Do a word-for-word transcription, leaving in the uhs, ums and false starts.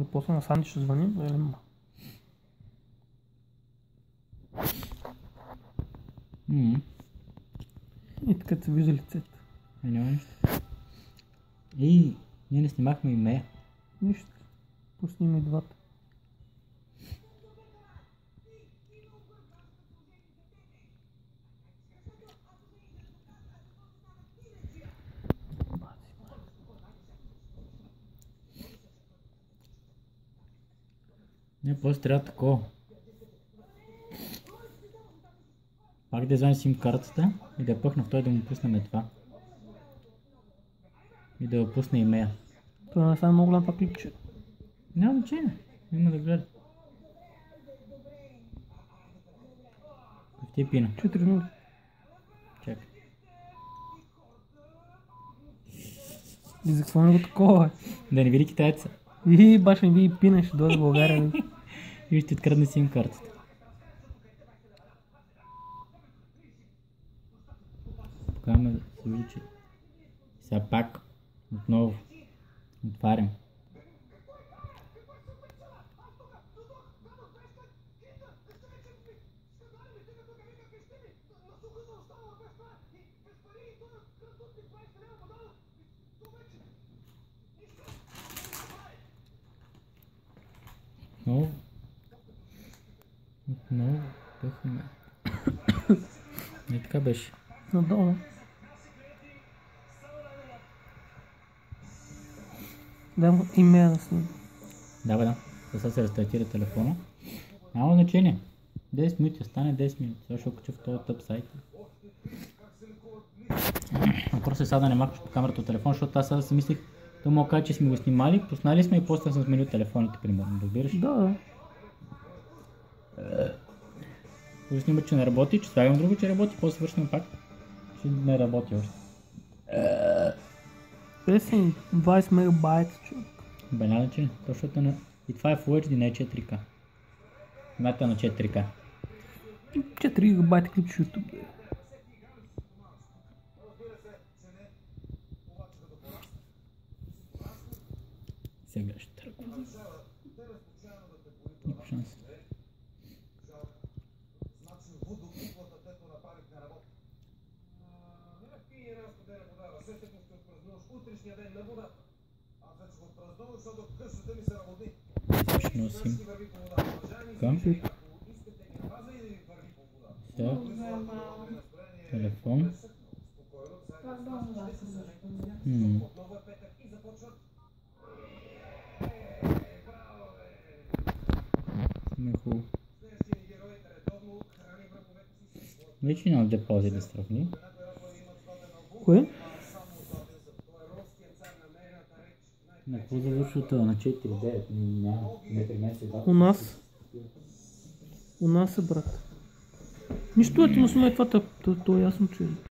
И после на Санди ще звъним, да видим. Mm. И така се вижда лицето. Е, няма нищо. И ние не снимахме и Мея. Нищо. Пуснем и двата. Не, просто трябва такова. Пак да вземем сим картата и да пъхна в той да му пуснем това. И да го пусне и Мея. Това не само голям пак клипче. Няма значение, има да гледа. Какъв ти е пина? четири нула. Чакай. И за какво не го такова? Да не види китайца. И баш не ви пина, ще дойде в България. И ще открадне сим картата. Камера се вижда. Сега пак отново отварям. Отново. Отново пъхаме. Не така беше. Надолу. Дам го имея да снима. Да, бе, да. Сега се рестартира телефона. Няма значение. десет минути остане, десет минути. Сега ще окача в този тъп сайт. Въпросът е сега да не махаш по камерата от телефона, защото аз сега си мислих, то мога кажа, че сме го снимали, познали сме и после съм сменил телефоните, примерно, разбираш? Да, да. Ще снима, че не работи, че слагам друго, че работи, после вършим пак, че не работи още. Песен, двайсет мегабайта, че? Бе, няма че, защото на... И това е Full ейч ди, не е четири К. Мята на четири К. четири гигабайта клип ще YouTube. Сега ще тръгва. Никакъв шанс. Телефон. Вече няма депозит да сравни. Кое? На какво завършвата? На четири девет? Няма. Не тринайсет. У нас? У нас е брат. Нищо е, ти му сме това, то ясно, че